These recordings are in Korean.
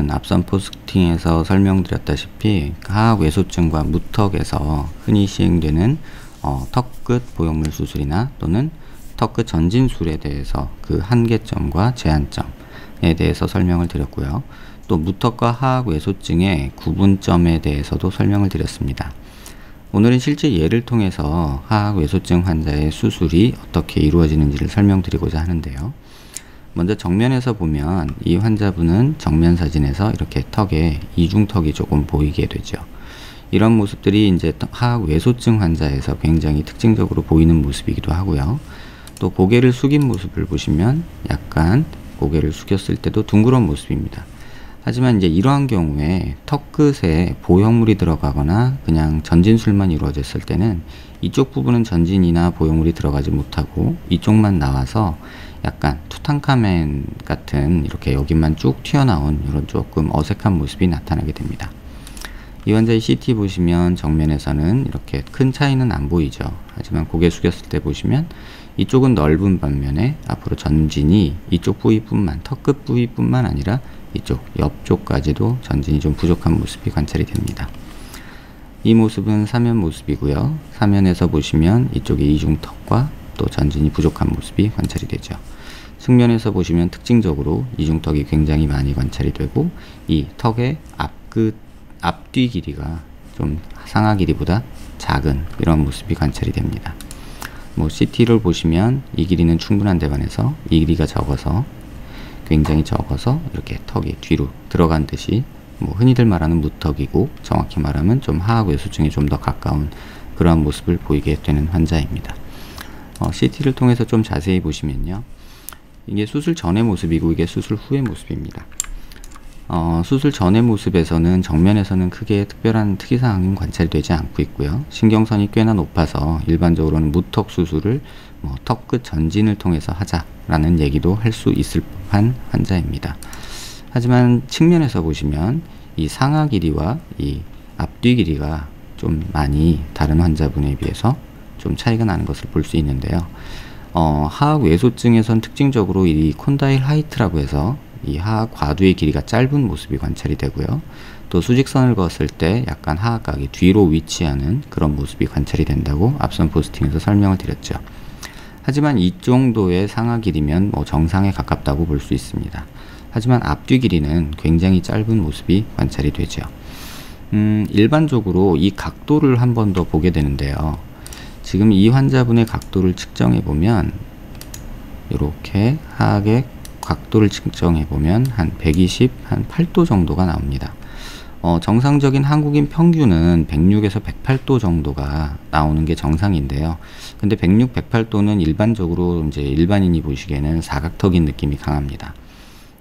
이유는 앞선 포스팅에서 설명드렸다시피 하악 외소증과 무턱에서 흔히 시행되는 턱끝 보형물 수술이나 또는 턱끝 전진술에 대해서 그 한계점과 제한점에 대해서 설명을 드렸고요. 또 무턱과 하악 외소증의 구분점에 대해서도 설명을 드렸습니다. 오늘은 실제 예를 통해서 하악 외소증 환자의 수술이 어떻게 이루어지는지를 설명드리고자 하는데요. 먼저 정면에서 보면 이 환자분은 정면 사진에서 이렇게 턱에 이중턱이 조금 보이게 되죠. 이런 모습들이 이제 하악 외소증 환자에서 굉장히 특징적으로 보이는 모습이기도 하고요. 또 고개를 숙인 모습을 보시면 약간 고개를 숙였을 때도 둥그런 모습입니다. 하지만 이제 이러한 경우에 턱 끝에 보형물이 들어가거나 그냥 전진술만 이루어졌을 때는 이쪽 부분은 전진이나 보형물이 들어가지 못하고 이쪽만 나와서 약간 투탕카멘 같은 이렇게 여기만 쭉 튀어나온 이런 조금 어색한 모습이 나타나게 됩니다. 이 환자의 CT 보시면 정면에서는 이렇게 큰 차이는 안 보이죠. 하지만 고개 숙였을 때 보시면 이쪽은 넓은 반면에 앞으로 전진이 이쪽 부위뿐만, 턱끝 부위뿐만 아니라 이쪽 옆쪽까지도 전진이 좀 부족한 모습이 관찰이 됩니다. 이 모습은 사면 모습이고요. 사면에서 보시면 이쪽이 이중턱과 또 전진이 부족한 모습이 관찰이 되죠. 측면에서 보시면 특징적으로 이중턱이 굉장히 많이 관찰이 되고 이 턱의 앞뒤 길이가 좀 상하 길이보다 작은 이런 모습이 관찰이 됩니다. CT를 보시면 이 길이는 충분한데 반해서 이 길이가 적어서 굉장히 적어서 이렇게 턱이 뒤로 들어간 듯이 흔히들 말하는 무턱이고 정확히 말하면 좀 하악 외소증에 좀 더 가까운 그러한 모습을 보이게 되는 환자입니다. CT를 통해서 좀 자세히 보시면요. 이게 수술 전의 모습이고 이게 수술 후의 모습입니다. 수술 전의 모습에서는 정면에서는 크게 특별한 특이사항은 관찰되지 않고 있고요. 신경선이 꽤나 높아서 일반적으로는 무턱 수술을 턱끝 전진을 통해서 하자라는 얘기도 할 수 있을 법한 환자입니다. 하지만 측면에서 보시면 이 상하 길이와 이 앞뒤 길이가 좀 많이 다른 환자분에 비해서 좀 차이가 나는 것을 볼 수 있는데요. 하악 외소증에선 특징적으로 이 콘다일 하이트라고 해서 이 하악 과두의 길이가 짧은 모습이 관찰이 되고요. 또 수직선을 그었을 때 약간 하악각이 뒤로 위치하는 그런 모습이 관찰이 된다고 앞선 포스팅에서 설명을 드렸죠. 하지만 이 정도의 상하 길이면 정상에 가깝다고 볼 수 있습니다. 하지만 앞뒤 길이는 굉장히 짧은 모습이 관찰이 되죠. 일반적으로 이 각도를 한 번 더 보게 되는데요. 지금 이 환자분의 각도를 측정해 보면 이렇게 하악의 각도를 측정해 보면 한 120, 한 8도 정도가 나옵니다. 정상적인 한국인 평균은 106에서 108도 정도가 나오는 게 정상인데요. 근데 106, 108도는 일반적으로 이제 일반인이 보시기에는 사각턱인 느낌이 강합니다.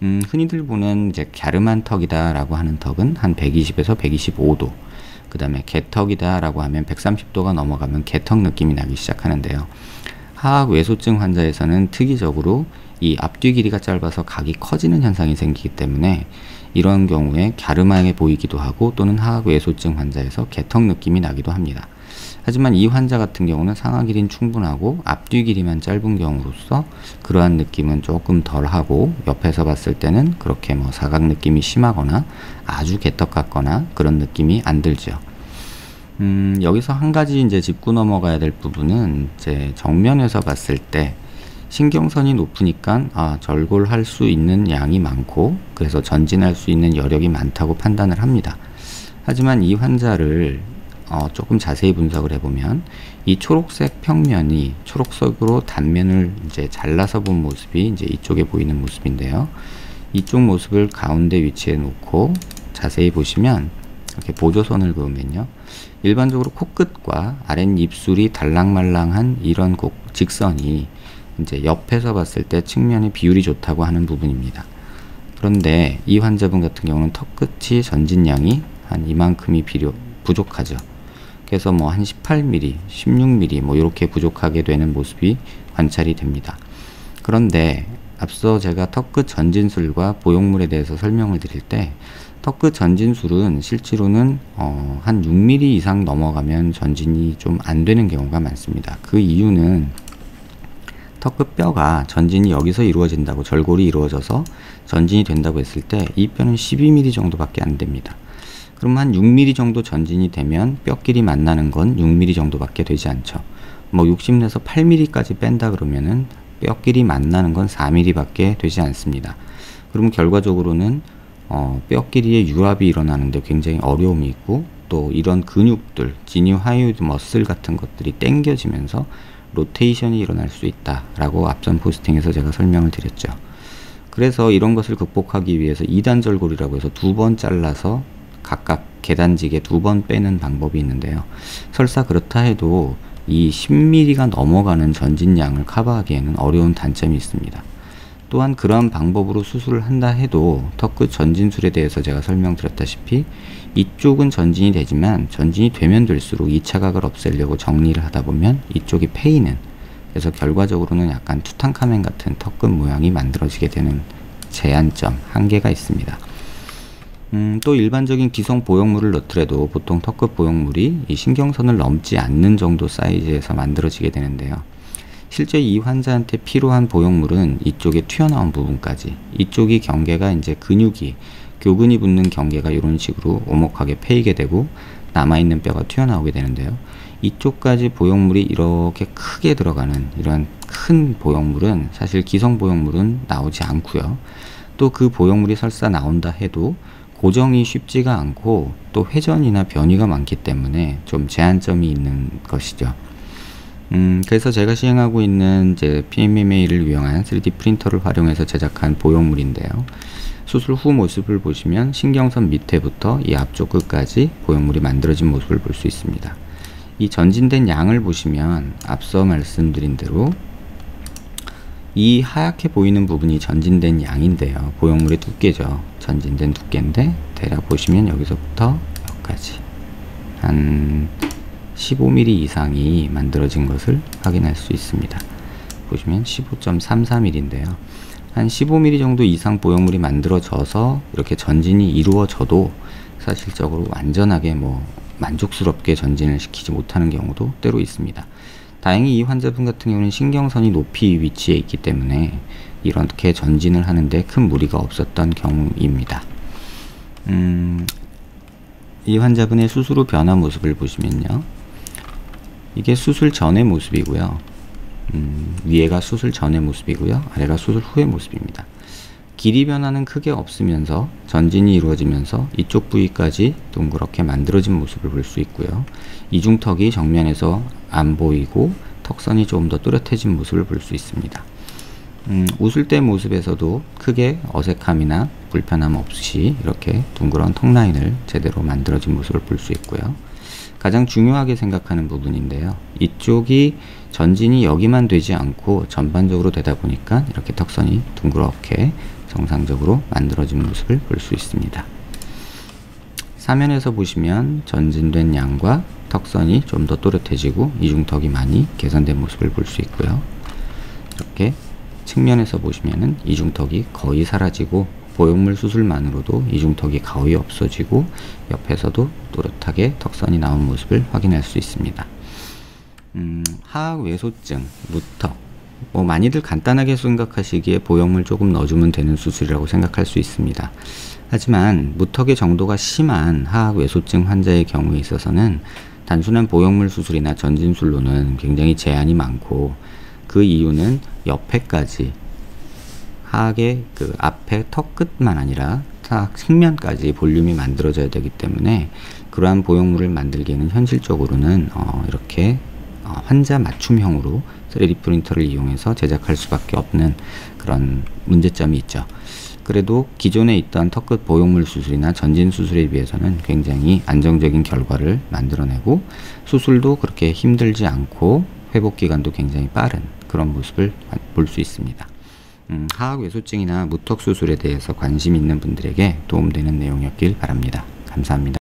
흔히들 보는 이제 갸름한 턱이다라고 하는 턱은 한 120에서 125도. 그 다음에 개턱이다라고 하면 130도가 넘어가면 개턱 느낌이 나기 시작하는데요. 하악 외소증 환자에서는 특이적으로 이 앞뒤 길이가 짧아서 각이 커지는 현상이 생기기 때문에 이런 경우에 갸름하게 보이기도 하고 또는 하악 외소증 환자에서 개턱 느낌이 나기도 합니다. 하지만 이 환자 같은 경우는 상하 길이는 충분하고 앞뒤 길이만 짧은 경우로서 그러한 느낌은 조금 덜하고 옆에서 봤을 때는 그렇게 사각 느낌이 심하거나 아주 개떡 같거나 그런 느낌이 안 들죠. 여기서 한 가지 이제 짚고 넘어가야 될 부분은 이제 정면에서 봤을 때 신경선이 높으니까 절골할 수 있는 양이 많고 그래서 전진할 수 있는 여력이 많다고 판단을 합니다. 하지만 이 환자를 조금 자세히 분석을 해보면 이 초록색 평면이 초록색으로 단면을 이제 잘라서 본 모습이 이제 이쪽에 보이는 모습인데요. 이쪽 모습을 가운데 위치에 놓고 자세히 보시면 이렇게 보조선을 그으면요. 일반적으로 코끝과 아랫입술이 달랑말랑한 이런 직선이 이제 옆에서 봤을 때 측면의 비율이 좋다고 하는 부분입니다. 그런데 이 환자분 같은 경우는 턱끝이 전진량이 한 이만큼이 부족하죠. 그래서 한 18mm, 16mm 이렇게 부족하게 되는 모습이 관찰이 됩니다. 그런데 앞서 제가 턱끝 전진술과 보형물에 대해서 설명을 드릴 때 턱끝 전진술은 실제로는 한 6mm 이상 넘어가면 전진이 좀 안 되는 경우가 많습니다. 그 이유는 턱끝 뼈가 전진이 여기서 이루어진다고, 절골이 이루어져서 전진이 된다고 했을 때 이 뼈는 12mm 정도밖에 안 됩니다. 그럼 한 6mm 정도 전진이 되면 뼈끼리 만나는 건 6mm 정도밖에 되지 않죠. 뭐 60에서 8mm까지 뺀다 그러면은 뼈끼리 만나는 건 4mm밖에 되지 않습니다. 그럼 결과적으로는 뼈끼리의 융합이 일어나는데 굉장히 어려움이 있고, 또 이런 근육들, 지니어하이오이드 머슬 같은 것들이 당겨지면서 로테이션이 일어날 수 있다라고 앞전 포스팅에서 제가 설명을 드렸죠. 그래서 이런 것을 극복하기 위해서 2단절골이라고 해서 2번 잘라서 각각 계단직에 2번 빼는 방법이 있는데요. 설사 그렇다 해도 이 10mm가 넘어가는 전진량을 커버하기에는 어려운 단점이 있습니다. 또한 그러한 방법으로 수술을 한다 해도 턱끝 전진술에 대해서 제가 설명드렸다시피 이쪽은 전진이 되지만 전진이 되면 될수록 2차각을 없애려고 정리를 하다 보면 이쪽이 패이는, 그래서 결과적으로는 약간 투탕카멘 같은 턱끝 모양이 만들어지게 되는 제한점, 한계가 있습니다. 또 일반적인 기성 보형물을 넣더라도 보통 턱끝 보형물이 이 신경선을 넘지 않는 정도 사이즈에서 만들어지게 되는데요. 실제 이 환자한테 필요한 보형물은 이쪽에 튀어나온 부분까지, 이쪽이 경계가 이제 근육이, 교근이 붙는 경계가 이런 식으로 오목하게 패이게 되고 남아있는 뼈가 튀어나오게 되는데요. 이쪽까지 보형물이 이렇게 크게 들어가는 이런 큰 보형물은 사실 기성 보형물은 나오지 않고요. 또 그 보형물이 설사 나온다 해도 고정이 쉽지가 않고 또 회전이나 변이가 많기 때문에 좀 제한점이 있는 것이죠. 그래서 제가 시행하고 있는 이제 PMMA를 이용한 3D 프린터를 활용해서 제작한 보형물인데요. 수술 후 모습을 보시면 신경선 밑에부터 이 앞쪽 끝까지 보형물이 만들어진 모습을 볼 수 있습니다. 이 전진된 양을 보시면 앞서 말씀드린 대로 이 하얗게 보이는 부분이 전진된 양인데요. 보형물의 두께죠. 전진된 두께인데 대략 보시면 여기서부터 여기까지 한 15mm 이상이 만들어진 것을 확인할 수 있습니다. 보시면 15.33mm인데요. 한 15mm 정도 이상 보형물이 만들어져서 이렇게 전진이 이루어져도 사실적으로 완전하게 뭐 만족스럽게 전진을 시키지 못하는 경우도 때로 있습니다. 다행히 이 환자분 같은 경우는 신경선이 높이 위치해 있기 때문에 이렇게 전진을 하는데 큰 무리가 없었던 경우입니다. 이 환자분의 수술 후 변화 모습을 보시면요. 이게 수술 전의 모습이고요. 위에가 수술 전의 모습이고요. 아래가 수술 후의 모습입니다. 길이 변화는 크게 없으면서 전진이 이루어지면서 이쪽 부위까지 동그랗게 만들어진 모습을 볼 수 있고요. 이중턱이 정면에서 안 보이고 턱선이 조금 더 또렷해진 모습을 볼 수 있습니다. 웃을 때 모습에서도 크게 어색함이나 불편함 없이 이렇게 둥그런 턱 라인을 제대로 만들어진 모습을 볼 수 있고요. 가장 중요하게 생각하는 부분인데요. 이쪽이 전진이 여기만 되지 않고 전반적으로 되다 보니까 이렇게 턱선이 둥그렇게 정상적으로 만들어진 모습을 볼 수 있습니다. 사면에서 보시면 전진된 양과 턱선이 좀 더 또렷해지고 이중턱이 많이 개선된 모습을 볼 수 있고요. 이렇게 측면에서 보시면은 이중턱이 거의 사라지고 보형물 수술만으로도 이중턱이 거의 없어지고 옆에서도 또렷하게 턱선이 나온 모습을 확인할 수 있습니다. 하악외소증, 무턱, 뭐 많이들 간단하게 생각하시기에 보형물 조금 넣어주면 되는 수술이라고 생각할 수 있습니다. 하지만 무턱의 정도가 심한 하악외소증 환자의 경우에 있어서는 단순한 보형물 수술이나 전진술로는 굉장히 제한이 많고, 그 이유는 옆에까지 하악의 그 앞에 턱 끝만 아니라 턱 측면까지 볼륨이 만들어져야 되기 때문에 그러한 보형물을 만들기에는 현실적으로는 이렇게 환자 맞춤형으로 3D 프린터를 이용해서 제작할 수밖에 없는 그런 문제점이 있죠. 그래도 기존에 있던 턱끝 보형물 수술이나 전진 수술에 비해서는 굉장히 안정적인 결과를 만들어내고 수술도 그렇게 힘들지 않고 회복 기간도 굉장히 빠른 그런 모습을 볼 수 있습니다. 하악외소증이나 무턱 수술에 대해서 관심 있는 분들에게 도움되는 내용이었길 바랍니다. 감사합니다.